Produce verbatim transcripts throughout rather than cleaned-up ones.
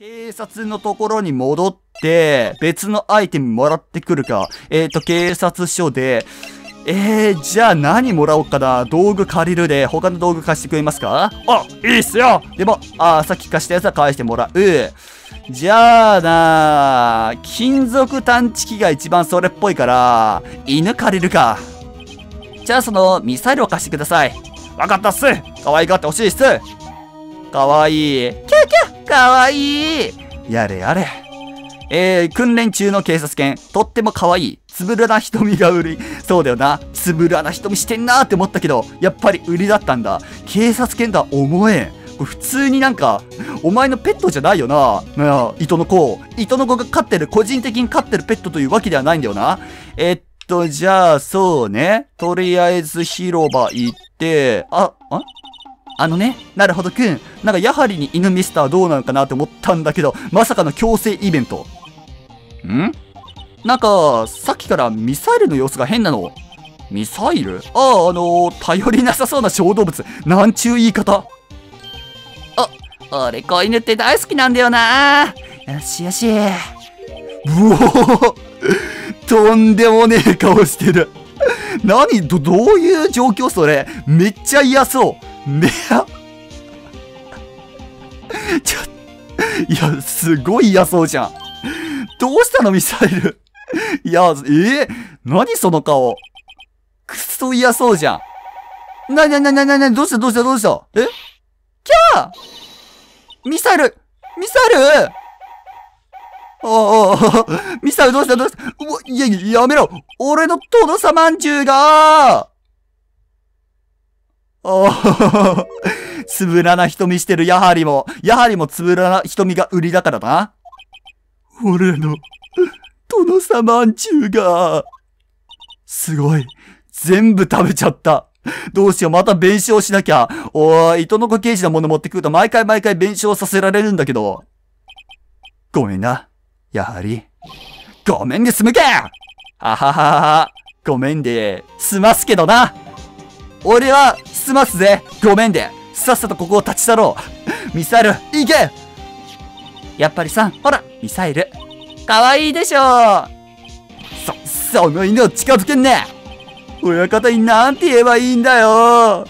警察のところに戻って、別のアイテムもらってくるか。えーと、警察署で、えー、じゃあ何もらおうかな。道具借りるで、他の道具貸してくれますか？あ、いいっすよ！でも、あ、さっき貸したやつは返してもらう。じゃあなー、金属探知機が一番それっぽいから、犬借りるか。じゃあその、ミサイルを貸してください。わかったっす！可愛がってほしいっす！かわいい。キュキュかわいい。やれやれ。えー、訓練中の警察犬。とってもかわいい。つぶらな瞳が売り。そうだよな。つぶらな瞳してんなーって思ったけど、やっぱり売りだったんだ。警察犬とは思えん。これ普通になんか、お前のペットじゃないよな。なあ、糸の子。糸の子が飼ってる、個人的に飼ってるペットというわけではないんだよな。えー、っと、じゃあ、そうね。とりあえず広場行って、あ、ああのね、なるほどくん。なんかやはりに犬ミスターどうなのかなって思ったんだけど、まさかの強制イベント。ん？なんか、さっきからミサイルの様子が変なの。ミサイル？ああ、あのー、頼りなさそうな小動物。なんちゅう言い方。あ、俺子犬って大好きなんだよな。よしよし。うおとんでもねえ顔してる。何？ど、どういう状況それ。めっちゃ嫌そう。ねや、ちょ、いや、すごい嫌そうじゃん。どうしたのミサイル。いや、えー、何その顔。くっそ嫌そうじゃん。なになになになに、どうしたどうしたどうしたえキャーミサイルミサイルああ、ミサイルどうしたどうしたうわ、いや、やめろ俺の殿様んじゅうがーおつぶらな瞳してるやはりも、やはりもつぶらな瞳が売りだからな。俺の、殿様んちゅうが、すごい。全部食べちゃった。どうしよう、また弁償しなきゃ。おい、糸の子刑事のもの持ってくると毎回毎回弁償させられるんだけど。ごめんな、やはり。ごめんで済むか！はははは、ごめんで、済ますけどな。俺は、済ますぜ。ごめんで。さっさとここを立ち去ろう。ミサイル、行け！やっぱりさ、ほら、ミサイル。かわいいでしょう。そ、その犬を近づけんね。親方になんて言えばいいんだよ。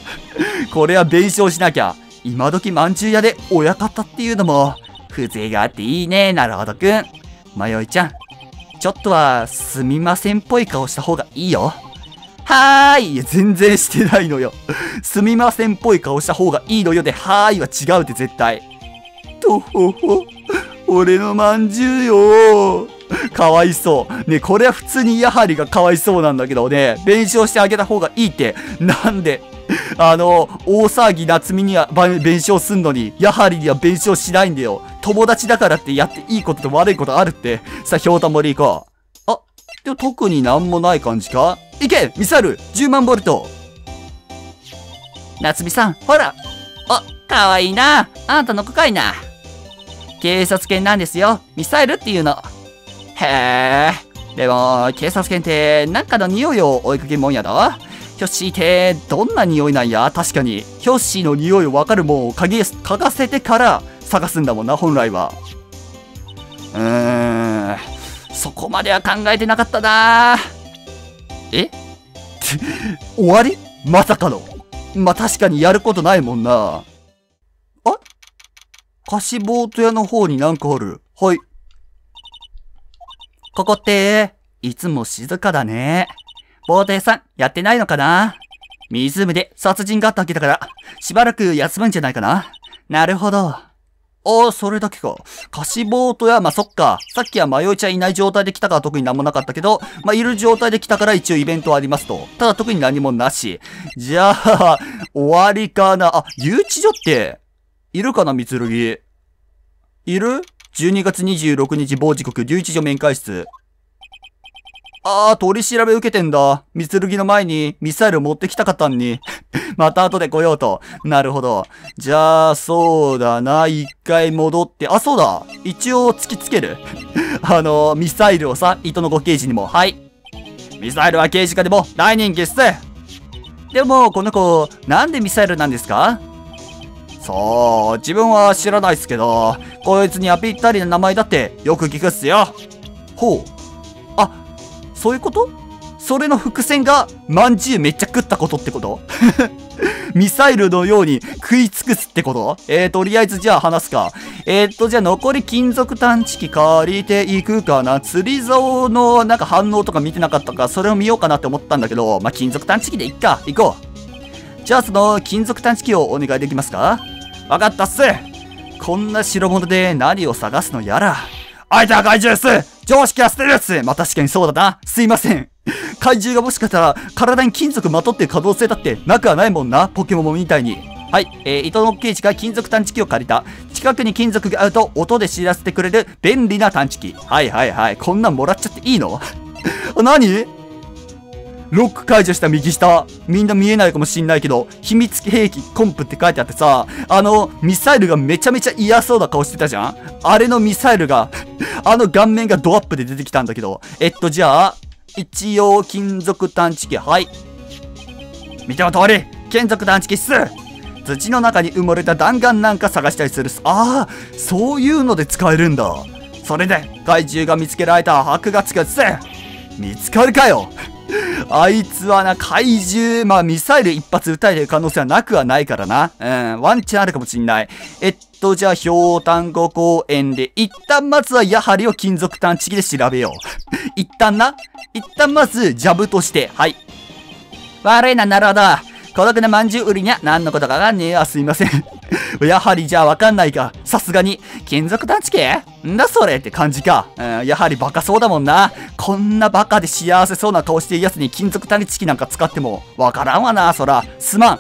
これは弁償しなきゃ。今時まんじゅう屋で親方っていうのも、風情があっていいね。なるほどくん。迷いちゃん。ちょっとは、すみませんっぽい顔した方がいいよ。はーい。いや、全然してないのよ。すみませんっぽい顔した方がいいのよで、はーいは違うって絶対。とほほ。俺のまんじゅうよ。かわいそう。ね、これは普通にやはりがかわいそうなんだけどね、弁償してあげた方がいいって。なんで、あの、大騒ぎ夏美には弁償すんのに、やはりには弁償しないんだよ。友達だからってやっていいことと悪いことあるって。さあ、ひょうたん森行こう。あ、でも特になんもない感じか？いけミサイル !じゅうまんボルト夏美さん、ほらあ、かわいいなあんたの子かいな警察犬なんですよミサイルっていうの。へえ。でも、警察犬って、なんかの匂いを追いかけるもんやろヒョッシーって、どんな匂いなんや確かに。ヒョッシーの匂いをわかるもんを嗅ぎ、嗅がせてから探すんだもんな、本来は。うーん、そこまでは考えてなかったなー。え終わりまさかの。まあ、確かにやることないもんな。あ貸しボート屋の方になんかある。はい。ここって、いつも静かだね。ボート屋さん、やってないのかな湖で殺人があったわけだから、しばらく休むんじゃないかな。なるほど。ああ、それだけか。貸しボートや、まあ、そっか。さっきは迷いちゃんいない状態で来たから特に何もなかったけど、まあ、いる状態で来たから一応イベントはありますと。ただ特に何もなし。じゃあ、終わりかな。あ、留置所って、いるかな、みつるぎ。いる ?じゅうにがつにじゅうろくにち某時刻、留置所面会室。ああ、取り調べ受けてんだ。みつるぎの前にミサイルを持ってきたかったんに。また後で来ようと。なるほど。じゃあ、そうだな。一回戻って。あ、そうだ。一応突きつける。あのー、ミサイルをさ、糸の子刑事にも。はい。ミサイルは刑事課でも、来年決戦。でも、この子、なんでミサイルなんですかそう、自分は知らないっすけど、こいつにはぴったりな名前だってよく聞くっすよ。ほう。あ、そういうこと？それの伏線が、まんじゅうめっちゃ食ったことってこと？ミサイルのように食い尽くすってこと？えー、とりあえずじゃあ話すか。えー、っと、じゃあ残り金属探知機借りていくかな。釣り竿のなんか反応とか見てなかったか、それを見ようかなって思ったんだけど、まあ、金属探知機でいっか。行こう。じゃあその金属探知機をお願いできますか？わかったっす。こんな代物で何を探すのやら。相手は怪獣っす。常識は捨てるっす。まあ、確かにそうだな。すいません。怪獣がもしかしたら体に金属まとってる可能性だってなくはないもんな、ポケモンみたいに。はい、えー、伊藤の刑事が金属探知機を借りた。近くに金属があると音で知らせてくれる便利な探知機。はいはいはい、こんなんもらっちゃっていいの？何？ロック解除した右下。みんな見えないかもしんないけど、秘密兵器コンプって書いてあってさ、あの、ミサイルがめちゃめちゃ嫌そうな顔してたじゃん？あれのミサイルが、あの顔面がドアップで出てきたんだけど。えっと、じゃあ、一応、金属探知機、はい。見ての通り、金属探知機っす。土の中に埋もれた弾丸なんか探したりするっす。ああ、そういうので使えるんだ。それで、怪獣が見つけられた箔がつくっす。見つかるかよ。あいつはな、怪獣、まあ、ミサイル一発撃たれる可能性はなくはないからな。うん、ワンチャンあるかもしんない。えっと、じゃあ、氷炭湖公園で、一旦まずはやはりを金属探知機で調べよう。一旦な。一旦まず、ジャブとして、はい。悪いな、なるほど。孤独なまんじゅう売りにゃ、何のことかがねえ。あ、すいません。やはりじゃあわかんないか。さすがに、金属探知機？んだそれって感じか。うん、やはりバカそうだもんな。こんなバカで幸せそうな顔してるやつに金属探知機なんか使っても、わからんわな、そら。すまん。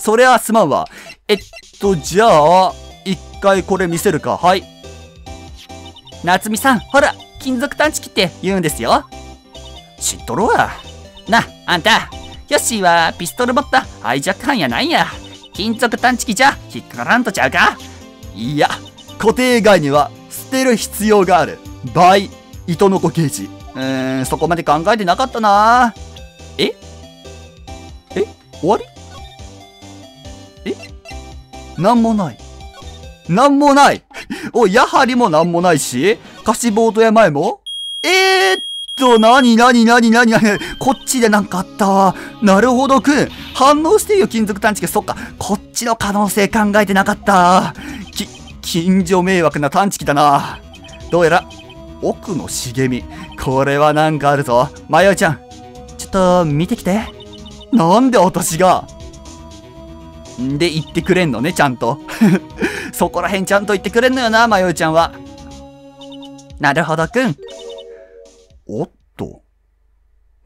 そりゃすまんわ。えっと、じゃあ、一回これ見せるか。はい。夏美さん、ほら、金属探知機って言うんですよ。知っとるわ。な、あんた、ヨッシーはピストル持ったハイジャック犯やないや。金属探知機じゃ引っかからんとちゃうか？いや、固定概念は捨てる必要がある。バイ、糸の子刑事。うーん、そこまで考えてなかったな。ええ終わり？えなんもない。なんもない。お、やはりもなんもないし、貸しボート屋前もえーっと、なになになになになに、こっちでなんかあったわ。なるほどくん。反応してるよ、金属探知機。そっか、こっちの可能性考えてなかった。き、近所迷惑な探知機だな。どうやら、奥の茂み。これはなんかあるぞ。まよいちゃん、ちょっと見てきて。なんで私が。んで言ってくれんのね、ちゃんと。そこら辺ちゃんと言ってくれんのよな、まよいちゃんは。なるほどくん。おっと。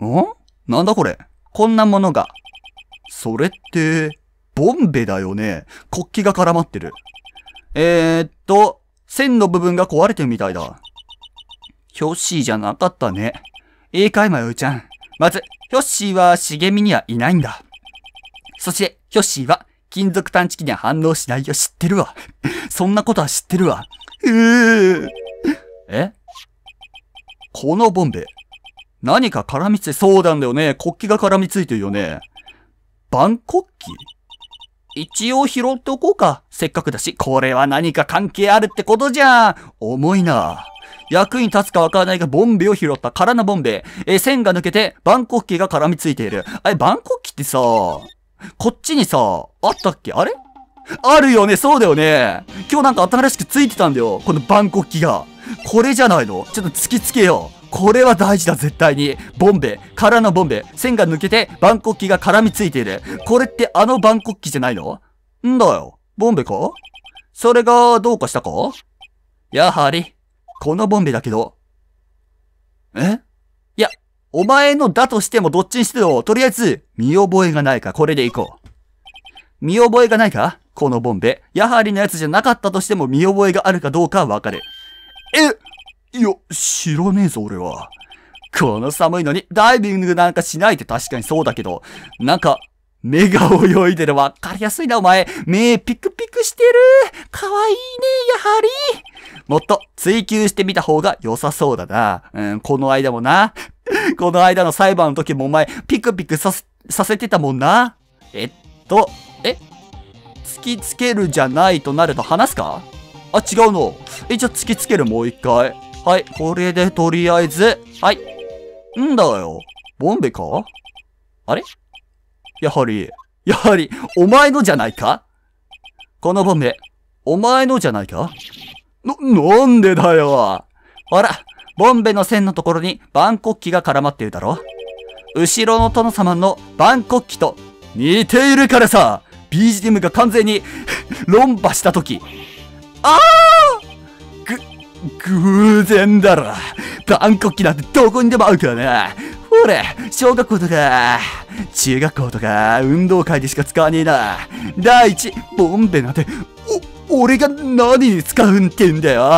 ん？なんだこれ？こんなものが。それって、ボンベだよね。国旗が絡まってる。えーっと、線の部分が壊れてるみたいだ。ヒョッシーじゃなかったね。いいかい、まよいちゃん。まず、ヒョッシーは茂みにはいないんだ。そして、ヒョッシーは金属探知機には反応しないよ。知ってるわ。そんなことは知ってるわ。うー。え？このボンベ。何か絡みつい、そうなんだよね。国旗が絡みついてるよね。万国旗？一応拾っておこうか。せっかくだし。これは何か関係あるってことじゃん。重いな。役に立つかわからないが、ボンベを拾った。空のボンベ。え、線が抜けて、万国旗が絡みついている。あれ、万国旗ってさ、こっちにさ、あったっけ？あれ？あるよね。そうだよね。今日なんか新しくついてたんだよ。この万国旗が。これじゃないの？ちょっと突きつけよう。これは大事だ、絶対に。ボンベ、空のボンベ、線が抜けて、万国旗が絡みついている。これってあの万国旗じゃないの？んだよ。ボンベか？それが、どうかしたか？やはり、このボンベだけど。え？いや、お前のだとしてもどっちにしても、とりあえず、見覚えがないか、これでいこう。見覚えがないか？このボンベ。やはりのやつじゃなかったとしても、見覚えがあるかどうかわかる。え、いや、知らねえぞ、俺は。この寒いのに、ダイビングなんかしないって確かにそうだけど、なんか、目が泳いでる。わかりやすいな、お前。目、ピクピクしてる。かわいいね、やはり。もっと、追求してみた方が良さそうだな。うん、この間もな。この間の裁判の時もお前、ピクピクさせ、させてたもんな。えっと、え？突きつけるじゃないとなると離すか？あ、違うの。え、じゃあ突きつけるもう一回。はい、これでとりあえず。はい。んだよ。ボンベか？あれ？やはり、やはり、お前のじゃないか？このボンベ、お前のじゃないか？な、なんでだよ。ほら、ボンベの線のところに万国旗が絡まっているだろ？後ろの殿様の万国旗と似ているからさ、ビージーエム が完全に論破したとき。あーぐ、偶然だろ。万国旗なんてどこにでもあるからな。ほれ、小学校とか、中学校とか、運動会でしか使わねえな。第一、ボンベなんて、お、俺が何に使うんってんだよ。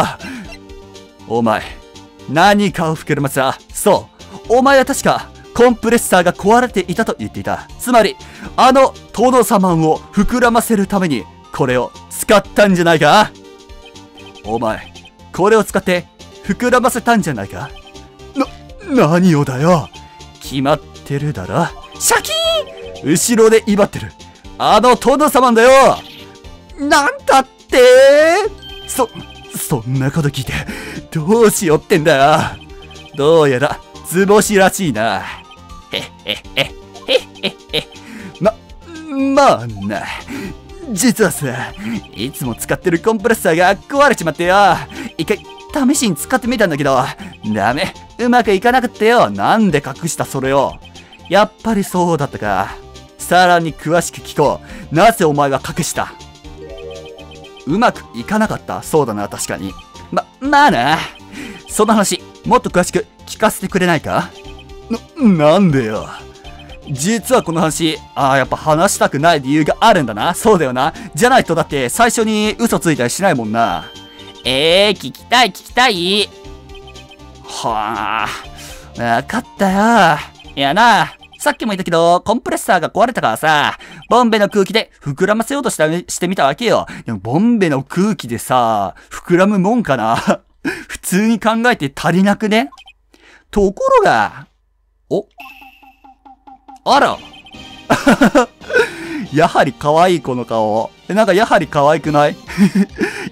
お前、何かを膨らませた。そう、お前は確か、コンプレッサーが壊れていたと言っていた。つまり、あの殿様を膨らませるために、これを使ったんじゃないか？お前、これを使って、膨らませたんじゃないか？な、何をだよ。決まってるだろ。シャキーン！後ろで威張ってる。あの殿様だよ。なんだって？そ、そんなこと聞いて、どうしようってんだよ。どうやら、図星らしいな。へっへっへっへっへっへ。ま、まあな。実はさ、いつも使ってるコンプレッサーが壊れちまってよ。一回、試しに使ってみたんだけど、ダメ。うまくいかなかったよ。なんで隠したそれを。やっぱりそうだったか。さらに詳しく聞こう。なぜお前は隠した？うまくいかなかった？そうだな、確かに。ま、まあな。その話、もっと詳しく聞かせてくれないか？な、なんでよ。実はこの話、ああ、やっぱ話したくない理由があるんだな。そうだよな。じゃないとだって最初に嘘ついたりしないもんな。ええー、聞きたい聞きたい。はあ、わかったよ。いやな、さっきも言ったけど、コンプレッサーが壊れたからさ、ボンベの空気で膨らませようとしたしてみたわけよ。でもボンベの空気でさ、膨らむもんかな。普通に考えて足りなくね？ところが、お？あら。やはり可愛いこの顔。なんかやはり可愛くない？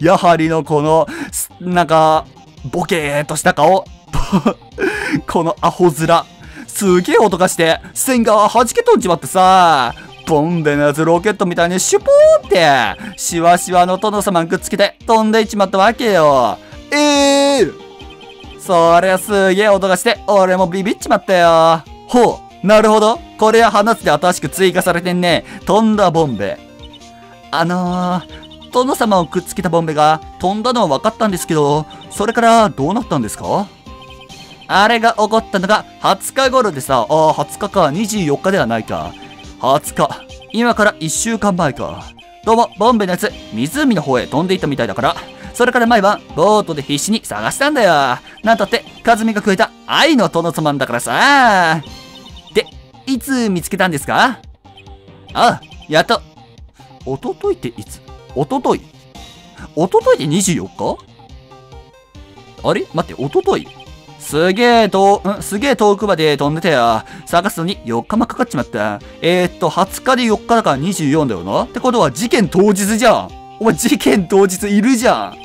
やはりのこの、なんか、ボケーっとした顔。このアホ面。すげえ音がして、線が弾け飛んじまってさ。ボンベのやつロケットみたいにシュポーって、シワシワの殿様にくっつけて飛んでいっちまったわけよ。ええー、そりゃすげえ音がして、俺もビビっちまったよ。ほう、なるほど。これは話で新しく追加されてんね。飛んだボンベ。あのー、殿様をくっつけたボンベが飛んだのは分かったんですけど、それからどうなったんですか？あれが起こったのがはつか頃でさ、ああ、はつかか、にじゅうよっかではないか。はつか、今からいっしゅうかんまえか。どうも、ボンベのやつ、湖の方へ飛んでいったみたいだから。それから毎晩、ボートで必死に探したんだよ。なんたって、カズミがくれた愛の殿様だからさ。で、いつ見つけたんですか？ああ、やっと。おとといっていつ？おととい？おとといってにじゅうよっか？あれ？待って、おととい？すげえ遠、うん、すげえ遠くまで飛んでたよ。探すのによっかもかかっちまった。えー、っと、はつかでよっかだからにじゅうよんだよな。ってことは事件当日じゃん。お前事件当日いるじゃん。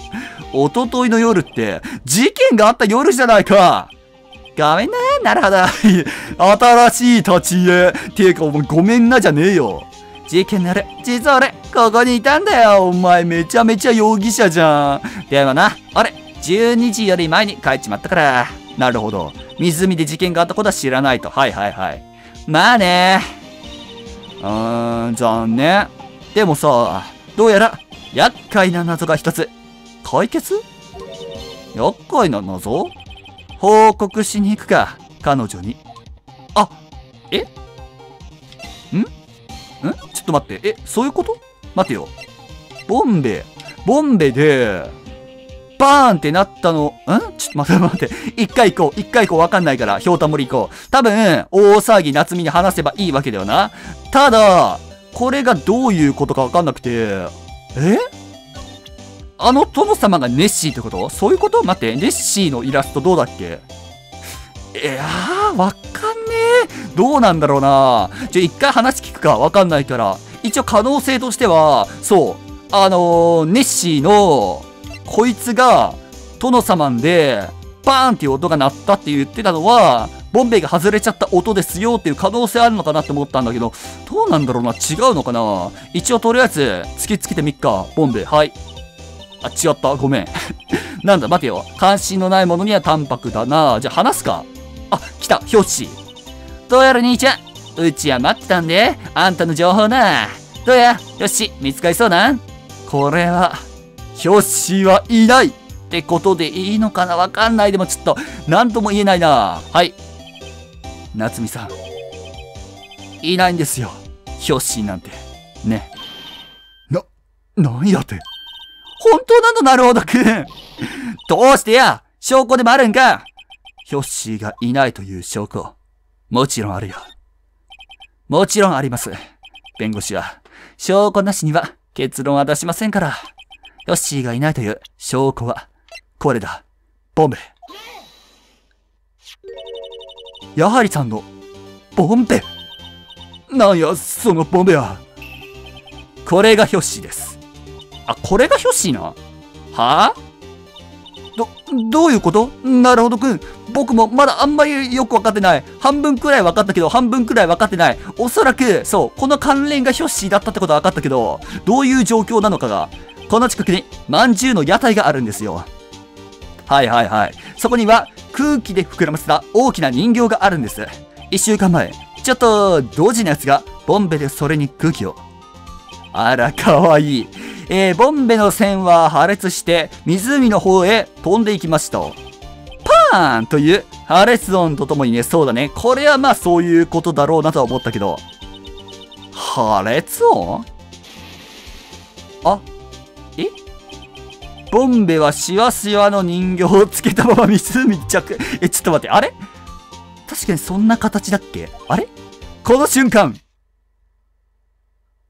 おとといの夜って、事件があった夜じゃないか。ごめんな、なるほど。新しい立ち家。ていうか、お前ごめんなじゃねえよ。事件の夜、実は俺、ここにいたんだよ。お前めちゃめちゃ容疑者じゃん。でもな、あれ、じゅうにじより前に帰っちまったから。なるほど。湖で事件があったことは知らないと。はいはいはい。まあね。うーん、残念。でもさ、どうやら、厄介な謎が一つ。解決？厄介な謎？報告しに行くか、彼女に。あ、え？ん？ん？ちょっと待って。え、そういうこと？待てよ。ボンベ。ボンベで、バーンってなったの、ん？ちょっと待って待って。一回行こう。一回行こう。わかんないから、ひょうたもり行こう。多分、大騒ぎ夏美に話せばいいわけだよな。ただ、これがどういうことかわかんなくて、え？あの殿様がネッシーってこと？そういうこと？待って、ネッシーのイラストどうだっけ？いやー、わかんねえ。どうなんだろうな。ちょ、一回話聞くか。わかんないから。一応可能性としては、そう、あのー、ネッシーの、こいつが、殿様んで、バーンっていう音が鳴ったって言ってたのは、ボンベイが外れちゃった音ですよっていう可能性あるのかなって思ったんだけど、どうなんだろうな、違うのかな。一応とりあえず、突きつけてみっか、ボンベイ。はい。あ、違った。ごめん。なんだ、待てよ。関心のないものには淡白だな。じゃあ話すか。あ、来た、表紙。どうやら兄ちゃん、うちは待ってたんで、あんたの情報な。どうや、よし、見つかりそうな。これは、表紙はいないってことでいいのかな、わかんない。でもちょっと、なんとも言えないな。はい。夏美さん、いないんですよ。表紙なんて。ね。な、何だって。本当なの、なるほどくん。どうしてや、証拠でもあるんか。ヒョッシーがいないという証拠。もちろんあるよ。もちろんあります。弁護士は、証拠なしには結論は出しませんから。ヒョッシーがいないという証拠は、これだ。ボンベ。やはりさんの、ボンベ。なんや、そのボンベは。これがヒョッシーです。あ、これがヒョッシーな。はあ、ど、どういうこと？なるほどくん。僕もまだあんまりよくわかってない。半分くらいわかったけど、半分くらいわかってない。おそらく、そう、この関連がヒョッシーだったってことはわかったけど、どういう状況なのかが、この近くに、まんじゅうの屋台があるんですよ。はいはいはい。そこには、空気で膨らませた大きな人形があるんです。一週間前、ちょっと、ドジなやつが、ボンベでそれに空気を。あら、かわいい。えー、ボンベの線は破裂して湖の方へ飛んでいきました。パーンという破裂音とともにね、そうだね。これはまあそういうことだろうなとは思ったけど。破裂音？あ、え？ボンベはシワシワの人形をつけたまま湖に着、え、ちょっと待って、あれ？確かにそんな形だっけ？あれ？この瞬間。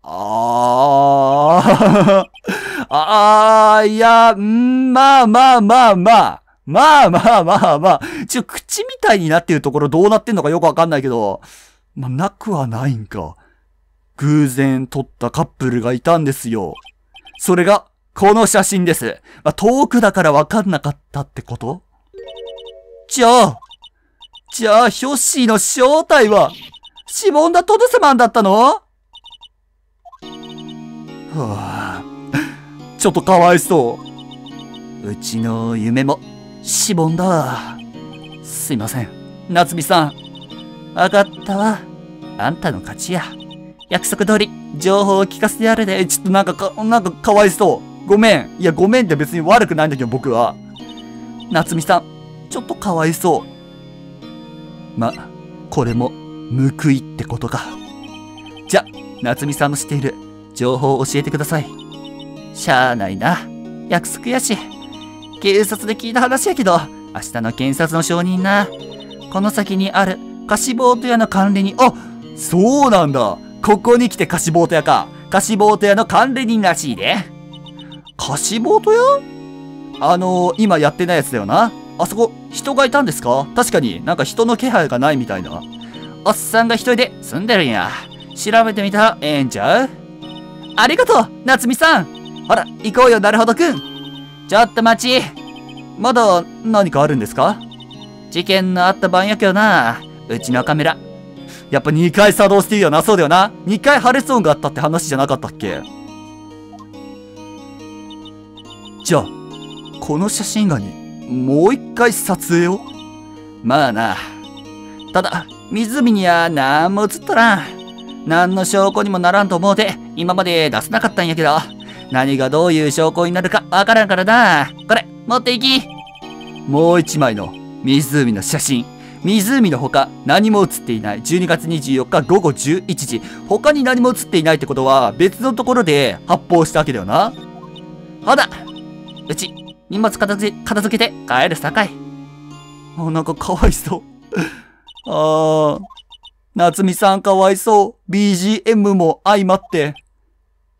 ああ、ああ、いや、んまあまあまあまあ。まあまあまあまあ。ちょ、口みたいになってるところどうなってんのかよくわかんないけど。まあ、なくはないんか。偶然撮ったカップルがいたんですよ。それが、この写真です。まあ、遠くだからわかんなかったってこと？じゃあ、じゃあ、ヒョッシーの正体は、シボンダ・トドセマンだったの？はあ、ちょっとかわいそう。うちの夢もしぼんだわ。すいません、夏美さん。わかったわ。あんたの勝ちや。約束通り、情報を聞かせてやるで。ちょっとなんかか、なんかかわいそう。ごめん。いや、ごめんって別に悪くないんだけど、僕は。夏美さん、ちょっとかわいそう。ま、これも報いってことか。じゃ、夏美さんの知っている情報を教えてください。しゃあないな。約束やし。警察で聞いた話やけど、明日の検察の証人な。この先にある貸しボート屋の管理人。あ、そうなんだ。ここに来て貸しボート屋か。貸しボート屋の管理人らしいで。貸しボート屋？あのー、今やってないやつだよな。あそこ、人がいたんですか？確かになんか人の気配がないみたいな。おっさんが一人で住んでるんや。調べてみたらええんちゃう？ありがとう、夏美さん。ほら、行こうよ、なるほどくん。ちょっと待ち。まだ何かあるんですか？事件のあった晩やけどな。うちのカメラ。やっぱにかい作動してるよな、そうだよな。にかい破裂音があったって話じゃなかったっけ？じゃあ、この写真画にもう一回撮影を？まあな。ただ、湖にはなんも映っとらん。何の証拠にもならんと思うて、今まで出せなかったんやけど、何がどういう証拠になるかわからんからな。これ、持っていき。もう一枚の湖の写真。湖の他、何も写っていない。じゅうにがつにじゅうよっか午後じゅういちじ。他に何も写っていないってことは、別のところで発砲したわけだよな。ほら、うち、荷物片付け、片付けて帰るさかい。あ、なんかかわいそう。あー。夏美さんかわいそう。ビージーエム も相まって。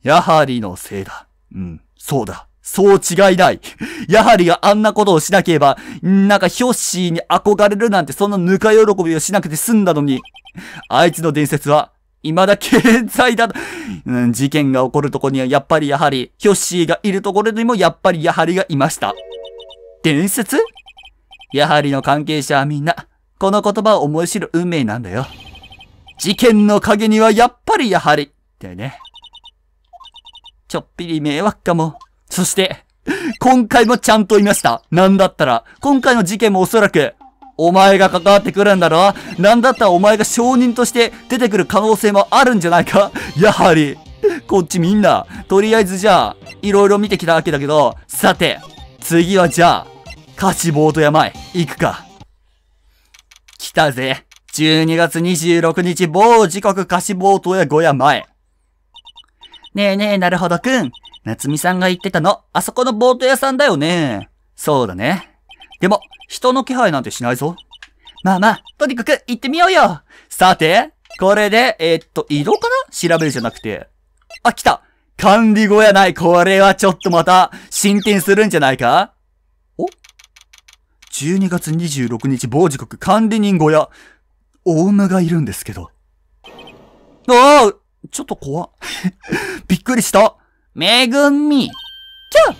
やはりのせいだ。うん。そうだ。そう違いない。やはりがあんなことをしなければ、なんかヒョッシーに憧れるなんてそんなぬか喜びをしなくて済んだのに。あいつの伝説は未だ健在だと、うん、事件が起こるところにはやっぱりやはり、ヒョッシーがいるところにもやっぱりやはりがいました。伝説？やはりの関係者はみんな、この言葉を思い知る運命なんだよ。事件の陰にはやっぱりやはり、ってね。ちょっぴり迷惑かも。そして、今回もちゃんと言いました。なんだったら、今回の事件もおそらく、お前が関わってくるんだろ？なんだったらお前が証人として出てくる可能性もあるんじゃないか？やはり。こっちみんな、とりあえずじゃあ、いろいろ見てきたわけだけど、さて、次はじゃあ、カシボート山へ行くか。来たぜ。じゅうにがつにじゅうろくにち、某時刻カシボート小山へ。ねえねえ、なるほどくん。夏美さんが言ってたの、あそこのボート屋さんだよね。そうだね。でも、人の気配なんてしないぞ。まあまあ、とにかく行ってみようよ。さて、これで、えー、っと、移動かな？調べるじゃなくて。あ、来た。管理小屋ない。これはちょっとまた、進展するんじゃないか？お？ じゅうにがつにじゅうろくにち、某時刻、管理人小屋。オウムがいるんですけど。ああ！ちょっと怖っ。びっくりした。めぐみ。ちょ！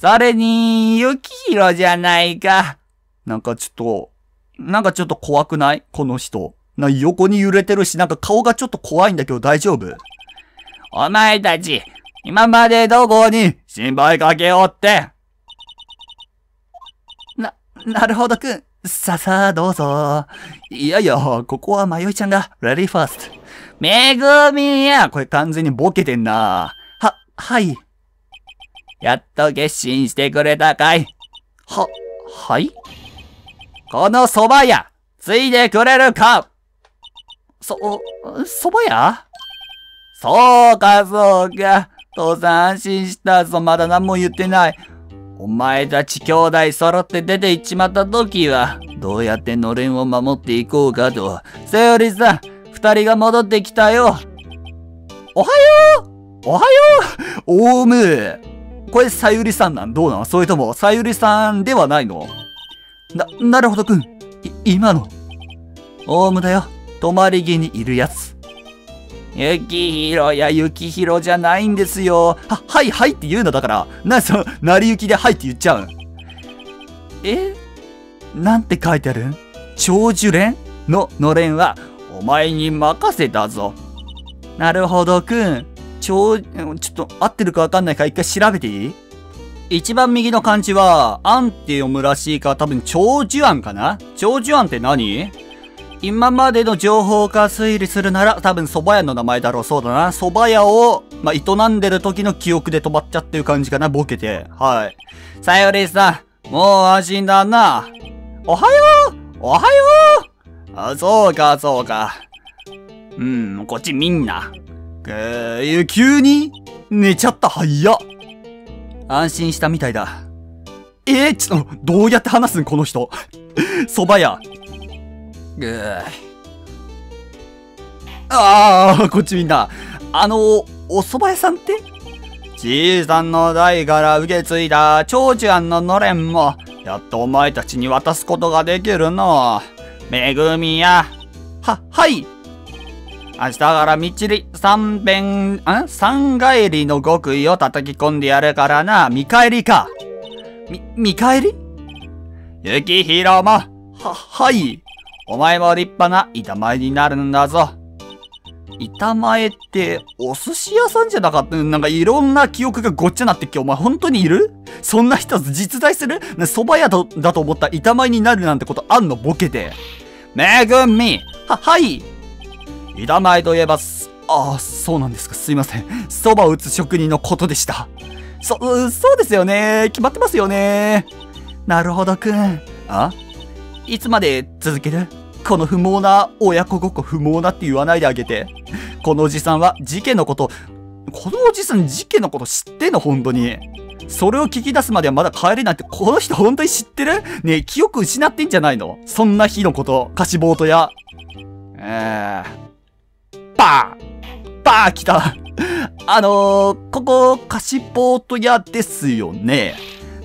それに、ゆきひろじゃないか。なんかちょっと、なんかちょっと怖くない？この人。な、横に揺れてるし、なんか顔がちょっと怖いんだけど大丈夫？お前たち、今までどこに心配かけおって。な、なるほどくん。ささあどうぞ。いやいや、ここはまよいちゃんが、レディーファースト。めぐみや。これ完全にボケてんな。は、はい。やっと決心してくれたかい？は、はい？この蕎麦屋、ついでくれるか？そ、蕎麦屋？そうかそうか。父さん安心したぞ。まだ何も言ってない。お前たち兄弟揃って出て行っちまった時は、どうやってのれんを守っていこうかと。そよりさ、二人が戻ってきたよ。おはよう！おはよう！オウム！これ、さゆりさんなん？どうなの？それとも、さゆりさんではないの？な、なるほどくん。い、今の。オウムだよ。泊まり木にいるやつ。ゆきひろや、ゆきひろじゃないんですよ。は、はい、はいって言うのだから。な、その、成り行きではいって言っちゃう。え？なんて書いてあるん？長寿連ののれんは、お前に任せたぞ。なるほどくん。ちょ、ちょっと合ってるかわかんないから一回調べていい？一番右の漢字は、アンって読むらしいから多分長寿庵かな？長寿庵って何？今までの情報から推理するなら多分蕎麦屋の名前だろう。そうだな。蕎麦屋を、まあ、営んでる時の記憶で止まっちゃってる感じかな。ボケて。はい。さよりさん、もう安心だな。おはよう！おはよう！あ、そうか、そうか。うん、こっちみんな。えー、急に寝ちゃった。早っ。安心したみたいだ。えー、ちょっと、どうやって話すんこの人。蕎麦屋。ぐー。ああ、こっちみんな。あの、お蕎麦屋さんってじいさんの代から受け継いだ長寿庵ののれんも、やっとお前たちに渡すことができるの。めぐみや。は、はい。明日からみっちり三遍、ん？三帰りの極意を叩き込んでやるからな。見返りか。み、見返り？ゆきひろも、は、はい。お前も立派な板前になるんだぞ。板前って、お寿司屋さんじゃなかった？なんかいろんな記憶がごっちゃなってきて、お前本当にいる？そんな人実在する？蕎麦屋だ、だと思った板前になるなんてことあんの？ボケて。めぐみ、は、はい。板前といえば、ああ、そうなんですか。すいません。蕎麦を打つ職人のことでした。そ、そうですよね。決まってますよね。なるほどくん。あ？いつまで続ける？この不毛な、親子ごっこ不毛なって言わないであげて。このおじさんは事件のこと、このおじさん事件のこと知ってんの？本当に。それを聞き出すまではまだ帰れないって、この人本当に知ってる？ねえ、記憶失ってんじゃないの？そんな日のこと、貸しボート屋。ええー。パーパー来た。あのー、ここ、貸しボート屋ですよね。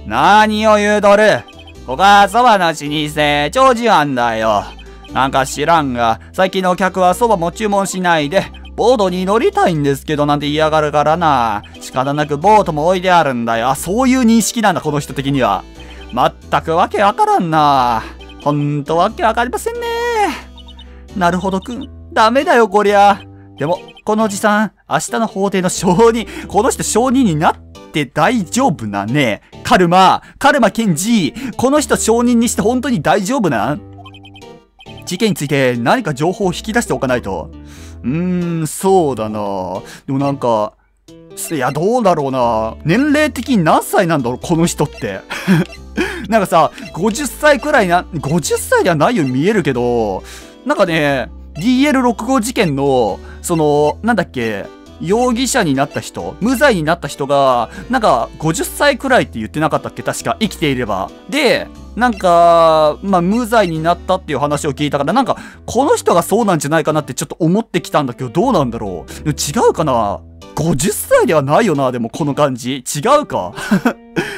何を言うとる。ここはそばの老舗、長寿庵だよ。なんか知らんが、最近のお客はそばも注文しないで、ボートに乗りたいんですけどなんて嫌がるからな。仕方なくボートも置いてあるんだよ。あ、そういう認識なんだ、この人的には。まったくわけわからんな。ほんとわけわかりませんね。なるほどくん。ダメだよ、こりゃ。でも、このおじさん、明日の法廷の証人、この人証人になって大丈夫なね。カルマ、カルマ検事、この人証人にして本当に大丈夫なん？事件について何か情報を引き出しておかないと。うーん、そうだな。でもなんか、いや、どうだろうな。年齢的に何歳なんだろう、この人って。なんかさ、ごじゅっさいくらいな、ごじゅっさいではないように見えるけど、なんかね、ディーエルろくじゅうご 事件の、その、なんだっけ、容疑者になった人、無罪になった人が、なんか、ごじゅっさいくらいって言ってなかったっけ？確か、生きていれば。で、なんか、まあ、無罪になったっていう話を聞いたから、なんか、この人がそうなんじゃないかなってちょっと思ってきたんだけど、どうなんだろう。でも違うかな？ ごじゅっさいではないよな、でもこの感じ。違うか。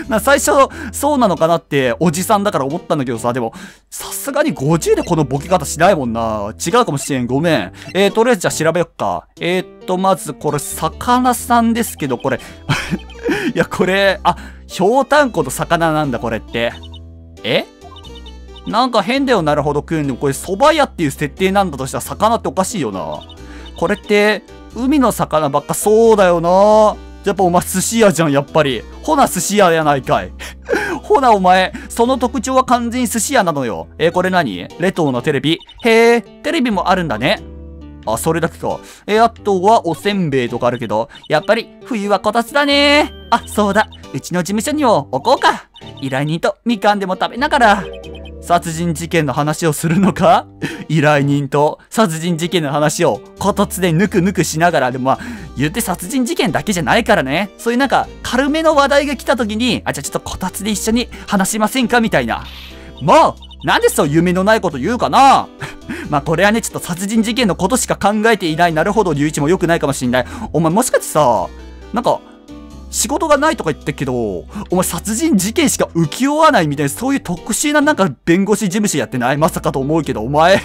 な、最初、そうなのかなって、おじさんだから思ったんだけどさ、でも、さすがにごじゅうでこのボケ方しないもんな。違うかもしれん。ごめん。えー、とりあえずじゃあ調べよっか。えーっと、まず、これ、魚さんですけど、これ。いや、これ、あ、ひょうたんこと魚なんだ、これって。え？なんか変だよ、なるほど食うんでも、これ、蕎麦屋っていう設定なんだとしたら、魚っておかしいよな。これって、海の魚ばっかそうだよな。やっぱお前寿司屋じゃん、やっぱり。ほな寿司屋やないかい。ほなお前、その特徴は完全に寿司屋なのよ。えー、これ何？レトロのテレビ。へえ、テレビもあるんだね。あ、それだけか。えー、あとはおせんべいとかあるけど、やっぱり冬はこたつだね。あ、そうだ。うちの事務所にも置こうか。依頼人とみかんでも食べながら。殺人事件の話をするのか？依頼人と殺人事件の話をこたつでぬくぬくしながら。でもまあ、言って殺人事件だけじゃないからね。そういうなんか軽めの話題が来た時に、あ、じゃあちょっとこたつで一緒に話しませんかみたいな。もう、なんでそう夢のないこと言うかな。まあこれはね、ちょっと殺人事件のことしか考えていないなるほど龍一も良くないかもしんない。お前もしかしてさ、なんか、仕事がないとか言ってるけど、お前殺人事件しか浮き負わないみたいな、そういう特殊ななんか弁護士事務所やってない？まさかと思うけど、お前、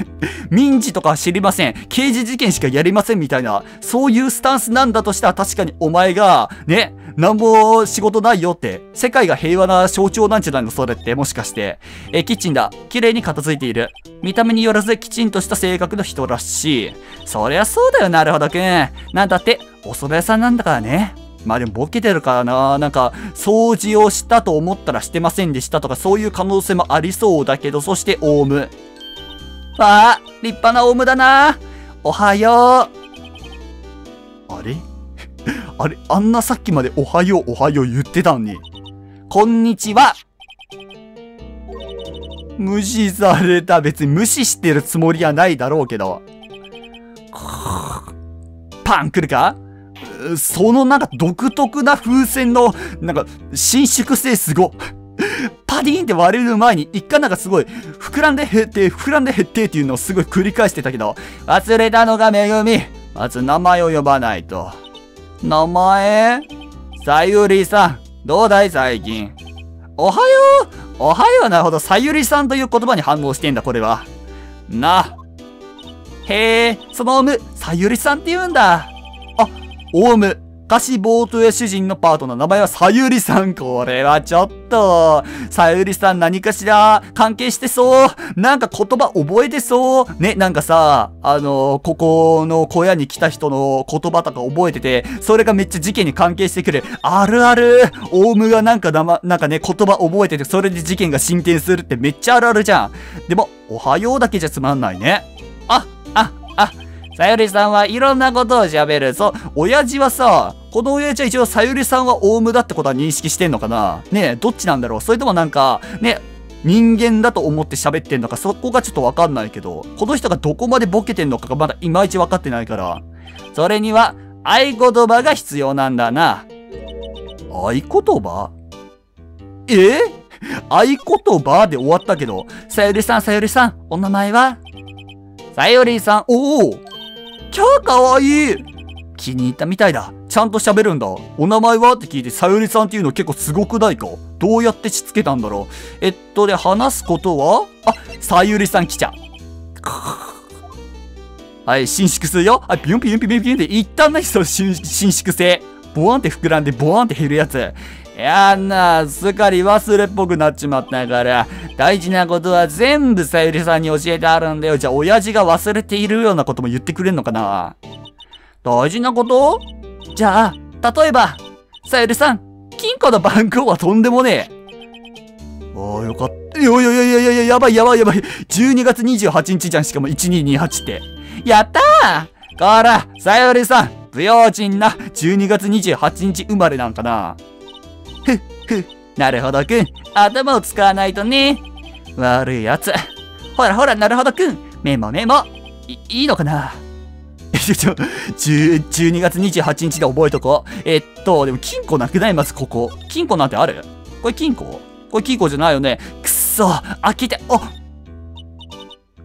民事とか知りません。刑事事件しかやりませんみたいな、そういうスタンスなんだとしたら確かにお前が、ね、なんも仕事ないよって、世界が平和な象徴なんじゃないの？それって、もしかして。え、キッチンだ。綺麗に片付いている。見た目によらずきちんとした性格の人らしい。そりゃそうだよ、なるほどくん。なんだって、お蕎麦屋さんなんだからね。まあでもボケてるからな。なんか、掃除をしたと思ったらしてませんでしたとか、そういう可能性もありそうだけど、そしてオウム。わあ、立派なオウムだな。おはよう。あれあれあんなさっきまでおはようおはよう言ってたのに。こんにちは。無視された。別に無視してるつもりはないだろうけど。パン来るか？そのなんか独特な風船の、なんか、伸縮性すご。パディーンって割れる前に、一回なんかすごい、膨らんで減って、膨らんで減ってっていうのをすごい繰り返してたけど、忘れたのがめぐみ。まず名前を呼ばないと。名前？さゆりさん。どうだい最近。おはよう！おはようなるほど。さゆりさんという言葉に反応してんだ、これは。な。へえ、そのオウム、さゆりさんって言うんだ。オウム、貸しボート屋主人のパートナー、名前はさゆりさん。これはちょっと、さゆりさん何かしら関係してそう。なんか言葉覚えてそう。ね、なんかさ、あの、ここの小屋に来た人の言葉とか覚えてて、それがめっちゃ事件に関係してくる。あるある。オウムがなんかだま、なんかね、言葉覚えてて、それで事件が進展するってめっちゃあるあるじゃん。でも、おはようだけじゃつまんないね。あ、あ、あ。さゆりさんはいろんなことを喋る。そう、親父はさ、この親父は一応さゆりさんはオウムだってことは認識してんのかな？ねえ、どっちなんだろう？それともなんか、ね、人間だと思って喋ってんのか、そこがちょっとわかんないけど、この人がどこまでボケてんのかがまだいまいちわかってないから。それには、合言葉が必要なんだな。合言葉？えー、合言葉で終わったけど、さゆりさん、さゆりさん、お名前は？さゆりさん、おお！超かわいい。気に入ったみたいだ。ちゃんと喋るんだ。お名前はって聞いて、さゆりさんっていうの結構すごくないか？どうやってしつけたんだろう。えっとで、話すことは？あ、さゆりさん来ちゃう。はい、伸縮するよ。はい、ビュンビュンビュンビュンビュンって、一旦ないその伸縮性。ボワンって膨らんで、ボワンって減るやつ。やんな、すっかり忘れっぽくなっちまったから、大事なことは全部さゆりさんに教えてあるんだよ。じゃあ、親父が忘れているようなことも言ってくれんのかな？大事なこと？じゃあ、例えば、さゆりさん、金庫の番号はとんでもねえ。ああ、よかった。いやいやいやいやいや、やばいやばいやばい。じゅうにがつにじゅうはちにちじゃん、しかもいちにーにーはちって。やったー！こら、さゆりさん、不用心なじゅうにがつにじゅうはちにち生まれなんかな。ふっふっ、なるほどくん、頭を使わないとね。悪いやつ。ほらほら、なるほどくん、メモメモ。い、いいのかな？え、ちょ、じゅうにがつにじゅうはちにちで覚えとこう。えっと、でも金庫なくない？まずここ。金庫なんてある？これ金庫？これ金庫じゃないよね。くっそ、開けて、あっ！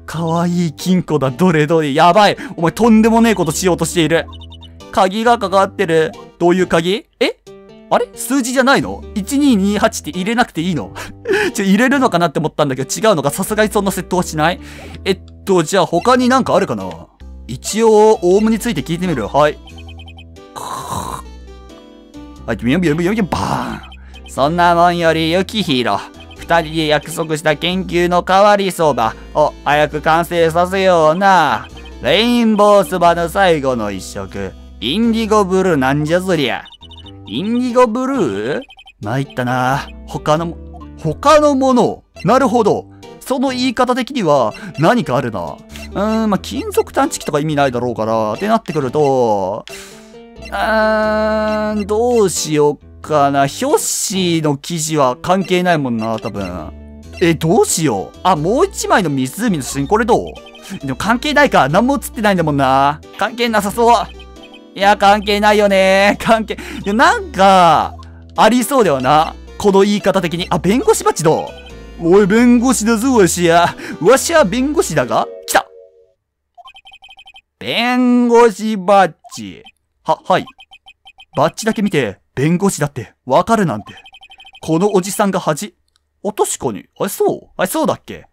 かわいい金庫だ、どれどれ。やばい。お前とんでもねえことしようとしている。鍵がかかってる。どういう鍵？え？あれ？数字じゃないの？ いちにーにーはち って入れなくていいの？ちょ、入れるのかなって思ったんだけど、違うのか。さすがにそんな窃盗はしない。えっと、じゃあ他になんかあるかな？一応、オウムについて聞いてみる。はい。はい、ビヨンビヨンビヨンビヨン、バーン。そんなもんより、ユキヒロ。二人で約束した研究の代わりそばを早く完成させような。レインボーそばの最後の一色。インディゴブルーなんじゃそりゃ。インディゴブルー？参ったな。他の、他のもの。なるほど。その言い方的には何かあるな。うーん、まあ、金属探知機とか意味ないだろうから。ってなってくると、うーん、どうしようかな。ヒョッシーの記事は関係ないもんな、多分。え、どうしよう。あ、もう一枚の湖の写真、これどう？でも関係ないか。何も写ってないんだもんな。関係なさそう。いや、関係ないよね。関係。いや、なんか、ありそうだよな。この言い方的に。あ、弁護士バッチどう？おい、弁護士だぞ、わしや。わしは弁護士だが？来た！弁護士バッチ。は、はい。バッチだけ見て、弁護士だって、わかるなんて。このおじさんが恥。あ、確かに。あれ、そうあれ、そうだっけ？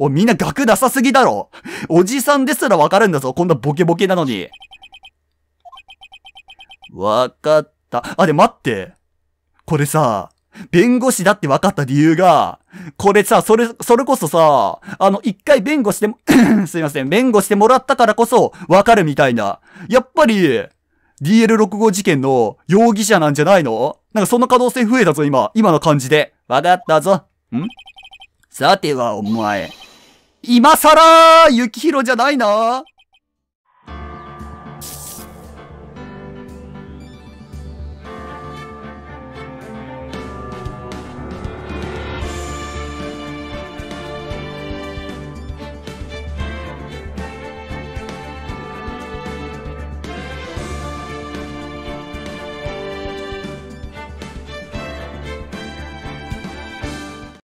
おい、みんな学なさすぎだろ。おじさんですらわかるんだぞ。こんなボケボケなのに。わかった。あ、で、待って。これさ、弁護士だってわかった理由が、これさ、それ、それこそさ、あの、一回弁護しても、すいません、弁護してもらったからこそ、わかるみたいな。やっぱり、ディーエルろくじゅうご 事件の容疑者なんじゃないの？なんかその可能性増えたぞ、今。今の感じで。わかったぞ。ん？さては、お前。今更、ゆきひろじゃないな。